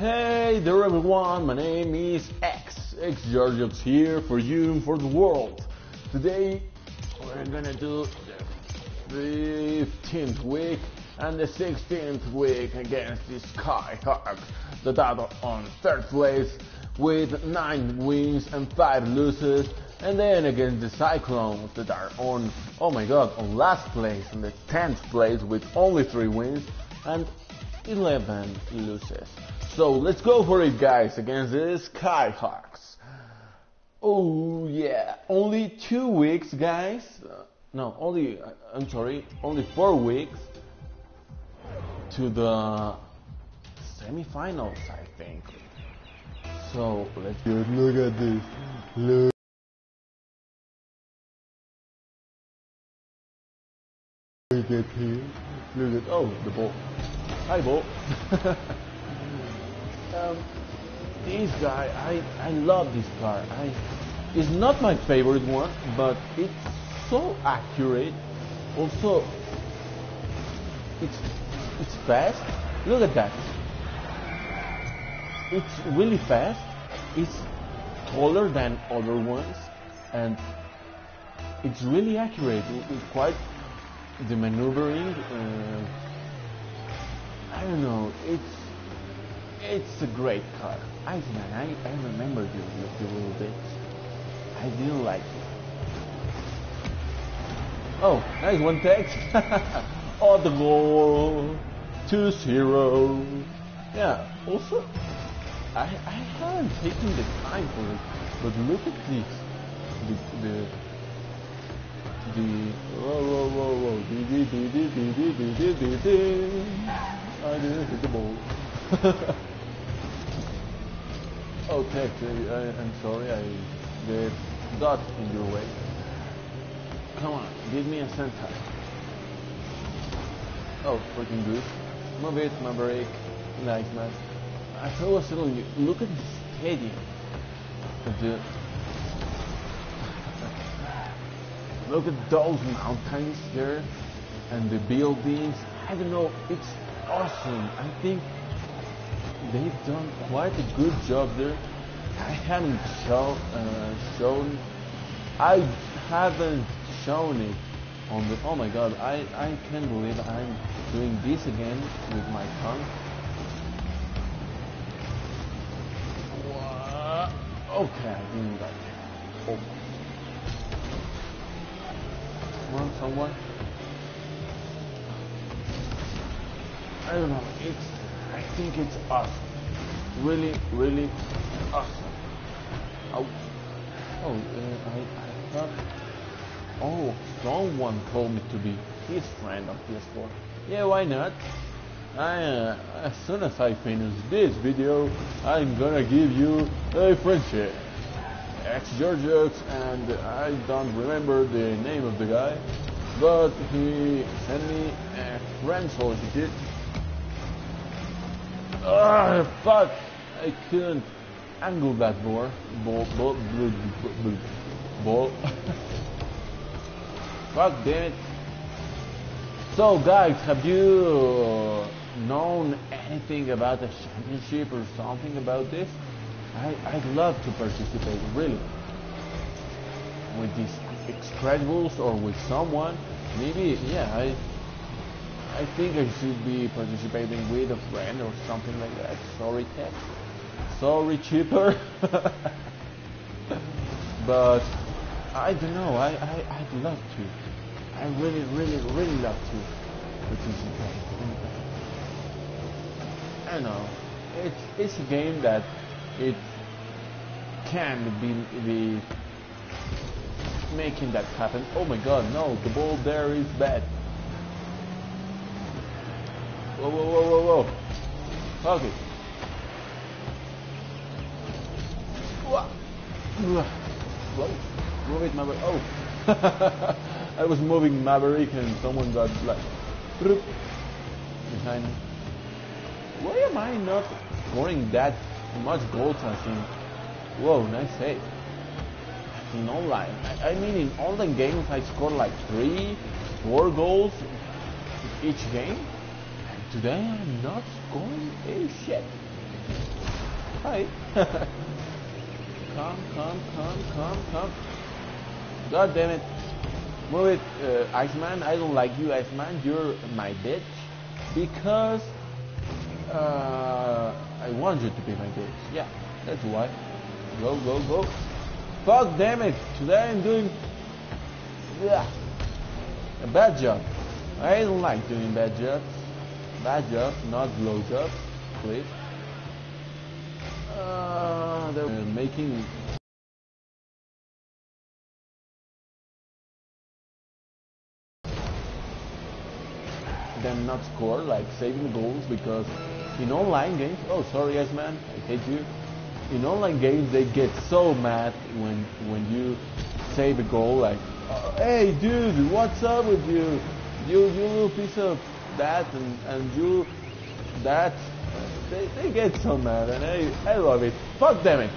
Hey there everyone, my name is xGargeots here for you and for the world. Today we're gonna do the 15th week and the 16th week against the Skyhawks that are on 3rd place with 9 wins and 5 losses, and then against the Cyclones that are on, oh my god, on last place in the 10th place with only 3 wins and 11 loses. So let's go for it, guys, against the Skyhawks. Oh yeah, only 2 weeks, guys. Only 4 weeks to the semi-finals, I think. So let's look at this. Look. Look at here. Look at, oh, the ball. Hi, ball. This guy, I love this car. It's not my favorite one, but it's so accurate. Also, it's fast. Look at that. It's really fast. It's taller than other ones, and it's really accurate. It's quite the maneuvering. I don't know. It's a great car. Iceman, I remember you a little bit. I didn't like it. Oh, nice one, Tex. Oh, the goal. 2-0. Yeah, also, I haven't taken the time for it, but look at this. I didn't hit the ball. Oh, Tex, I'm sorry, the dot in your way. Come on, give me a center. Oh, freaking good. Move it, Maverick. Nice, man. I thought I was telling you, look at the stadium. Look at those mountains there and the buildings. I don't know, it's awesome. I think they've done quite a good job there. I haven't shown it on the, oh my god, I can't believe I'm doing this again with my tongue. What? Okay, I didn't like it. Oh. Come on, someone. I don't know, I think it's awesome. Really, really awesome. I thought... Oh, someone told me to be his friend on PS4. Yeah, why not? As soon as I finish this video, I'm gonna give you a friendship. xGargeots, and I don't remember the name of the guy, but he sent me a friend solicitation. Ah, fuck! I couldn't angle that ball. Fuck, damn it. So guys, have you known anything about the championship or something about this? I'd love to participate, really, with these X-Gargeots or with someone. Maybe, yeah, I think I should be participating with a friend or something like that. Sorry, Tex. Sorry, cheaper. But I don't know. I'd love to. I really, really, really love to participate. I don't know. It's a game that it can be making that happen. Oh my god, no! The ball there is bad. Whoa, whoa, whoa, whoa, whoa. Okay. Whoa. Move it, Maverick. Oh. I was moving Maverick and someone got like behind me. Why am I not scoring that much goals as in... Whoa, nice save. As in online. I mean, in online games I score like 3-4 goals each game. Today I'm not scoring a shit. Alright. Come. God damn it. Move it, Iceman. I don't like you, Iceman. You're my bitch. Because I want you to be my bitch. Yeah, that's why. Go. Fuck, damn it. Today I'm doing a bad job. I don't like doing bad jobs. Bad jobs, not blow jobs, please. They're making them not score, like saving goals, because in online games, oh sorry Iceman, I hate you. In online games they get so mad when you save a goal, like, oh, hey dude, what's up with you? You little piece of that and you that. They get so mad, and I love it. Fuck damn it!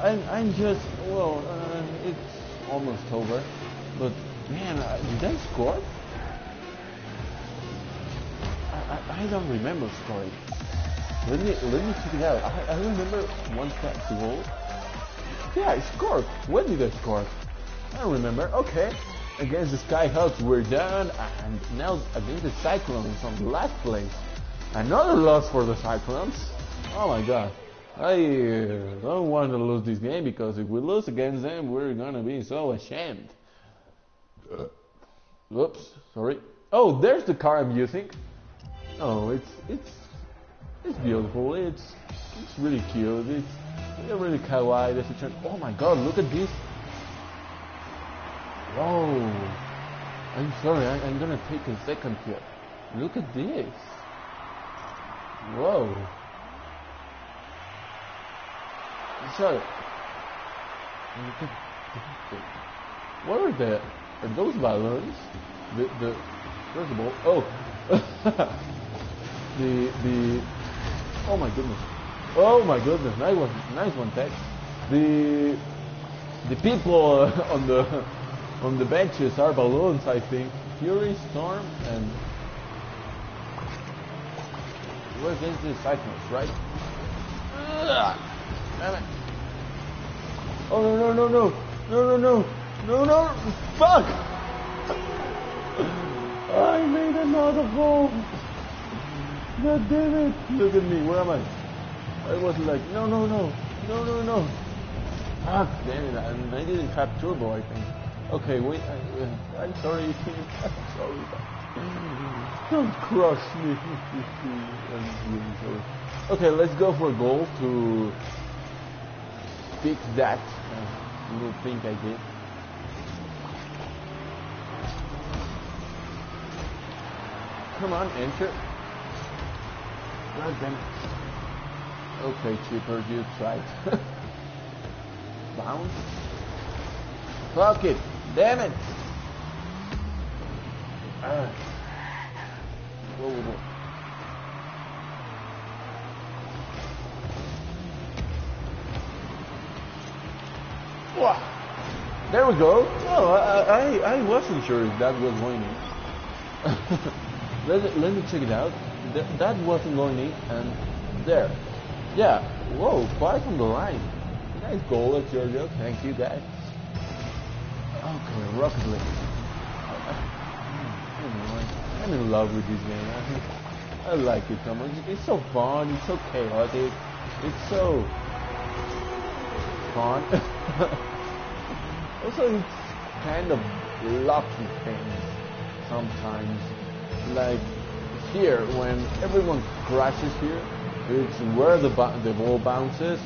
I'm just, well, it's almost over, but man, did I score? I don't remember scoring. Let me check it out. I remember one pass goal. Yeah, I scored. When did I score? I don't remember. Okay, against the Skyhawks we're done, and now against the Cyclones on the last place. Another loss for the Cyclones. Oh my god. I don't want to lose this game, because if we lose against them, we're gonna be so ashamed. Oops, sorry. Oh, there's the car I'm using. Oh, it's beautiful. It's really cute. It's really kawaii. There's a turn. Oh my god, look at this. Whoa. I'm sorry. I'm gonna take a second here. Look at this. Whoa. So, what are the, are those balloons? The first of all, oh, the, oh my goodness, nice one, Tex. The people on the benches are balloons, I think. Fury, Storm, and we're against the Cyclones, right? Damn it. Oh no, fuck! I made another goal! God damn it! Look at me, where am I? I was like, no. Fuck, damn it, I didn't have turbo, I think. Okay, wait, I'm sorry, don't crush me. I'm really sorry. Okay, let's go for a goal to fix that little thing I did. Come on, enter. God damn it. Okay, cheaper, you tried. Bounce. Fuck it. Damn it. Whoa. Wow. There we go. Oh, I wasn't sure if that was going in. let me check it out. That wasn't going in, and there. Yeah. Whoa, far from the line. Nice goal, xGargeots. Thank you, guys. Okay, Rocket League. I'm in love with this game. I like it so much. It's so fun. It's so chaotic. It's so fun. Also, it's kind of lucky things sometimes. Like here, when everyone crashes here, it's where the ball bounces.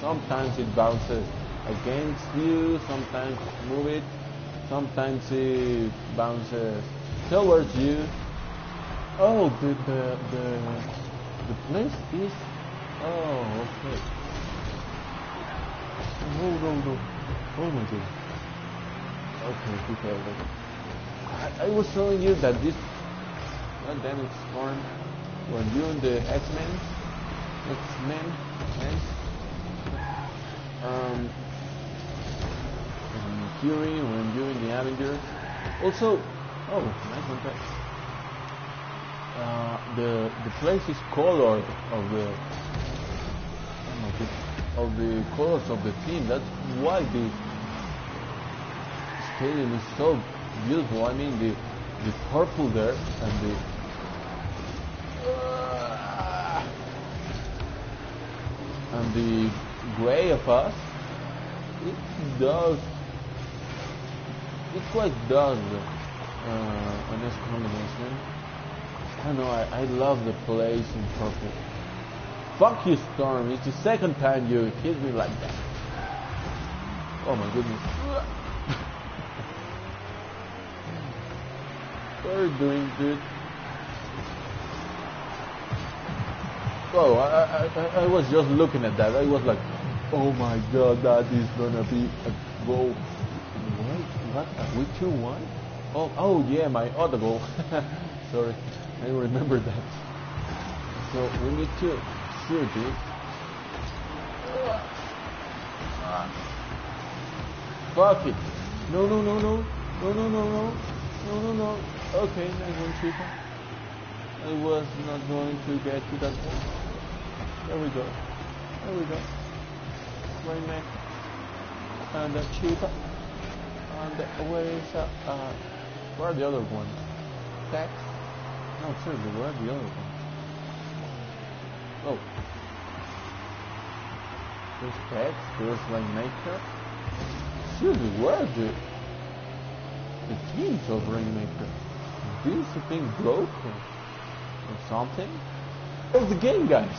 Sometimes it bounces against you. Sometimes move it. Sometimes it bounces towards you. Oh, the place is. Oh, okay. No. Oh my god. Okay, be careful. I was telling you that this goddamn Storm, when you and the X-Men, Fury, when you and the Avengers, also. Oh, nice one, Tex. The place is colored of the of the colors of the team. That's why the stadium is so beautiful. I mean, the purple there and the gray of us, it does. It quite does a nice combination. I don't know, I love the place in purple. Fuck you, Storm, it's the second time you hit me like that. Oh my goodness. What are you doing, dude? Oh, I was just looking at that. I was like, oh my god, that is gonna be a goal. What? Are we 2-1? Oh yeah, my other goal. Sorry, I remember that. So we need to shoot it. Fuck it. No. Okay, nice one, Chico. I was not going to get to that point. There we go. Right neck. And the Chico. And where is where are the other ones? Tax? No, seriously, where are the other ones? Oh. There's Tax, there's Rainmaker. Seriously, where are the teams of Rainmaker? Is this thing broke or something? Where's the game, guys?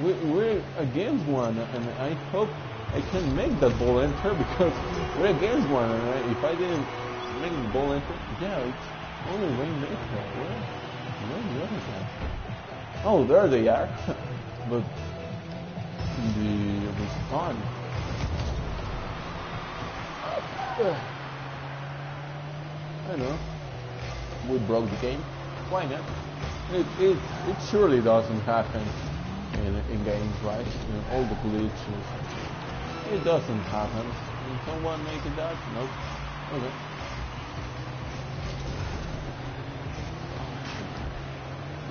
We're against one, and I hope I can make that ball enter, because we're against one, and if I didn't make the ball enter, yeah, it's only Rainmaker. Where are the other guys? Oh, there they are. But the response. I don't know. We broke the game. Why not? It surely doesn't happen. In games, right? In all the glitches. It doesn't happen. Did someone make it that? Nope. Okay.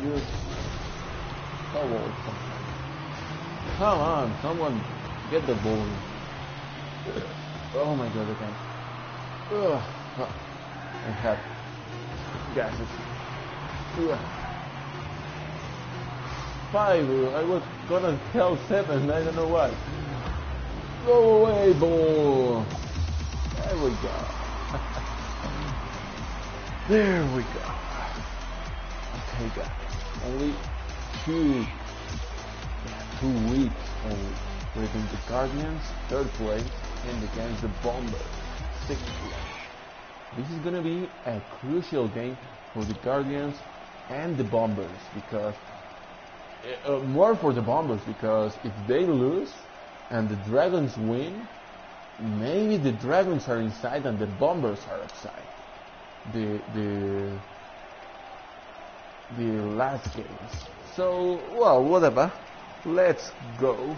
You're so old sometimes. Come on, someone get the ball. Oh my god, again. Ugh. I have gases. Ugh. 5, I was gonna tell 7, I don't know why. Go away, ball! There we go. Okay, guys. Only 2 weeks only. We're in the Guardians, 3rd place, and against the Bombers, 6th place. This is gonna be a crucial game for the Guardians and the Bombers, because more for the Bombers, because if they lose and the Dragons win, maybe the Dragons are inside and the Bombers are outside. The last games. So, well, whatever. Let's go.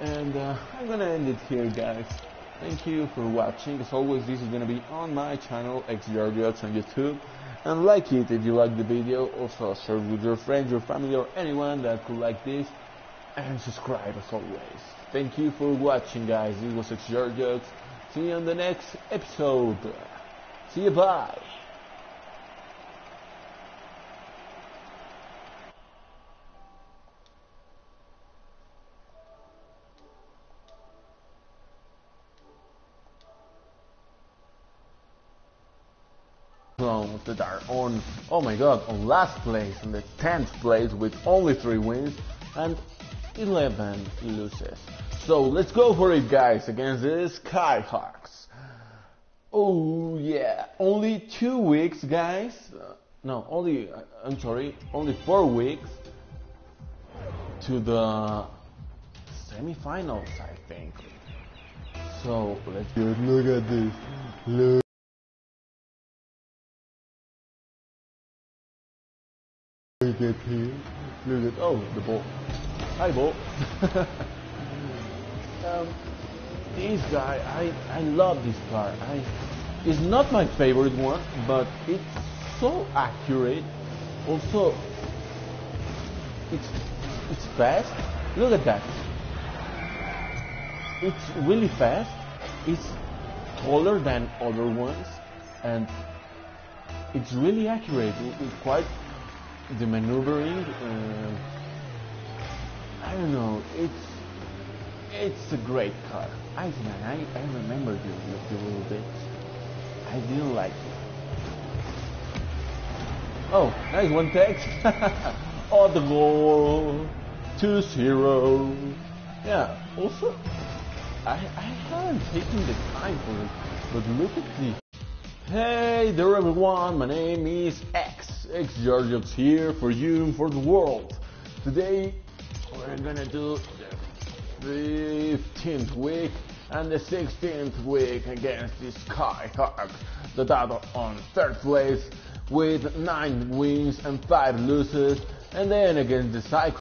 And I'm gonna end it here, guys. Thank you for watching. As always, this is gonna be on my channel, xGargeots, on YouTube. And like it if you like the video. Also share with your friends, your family, or anyone that could like this. And subscribe as always. Thank you for watching, guys. This was xGargeots. See you on the next episode. See you, bye. That are on, oh my god, on last place, in the 10th place with only 3 wins and 11 losses. So let's go for it, guys, against the Skyhawks. Oh yeah, only 2 weeks, guys. Only 4 weeks to the semifinals, I think. So let's just look at this. Look. Look at here. Look at, oh, the ball. Hi, ball. This guy, I love this car. It's not my favorite one, but it's so accurate. Also, it's fast. Look at that. It's really fast. It's taller than other ones, and it's really accurate. It's quite the maneuvering. I don't know. It's a great car. Iceman, I remember you a little bit. I didn't like it. Oh, nice one text. Oh, the goal 2-0. Yeah. Also, I haven't taken the time for it, but look at the. Hey there, everyone. My name is xGargeots here for you and for the world. Today we're gonna do the 15th week and the 16th week against the Skyhawks that are on 3rd place with 9 wins and 5 losses, and then against the Cyclones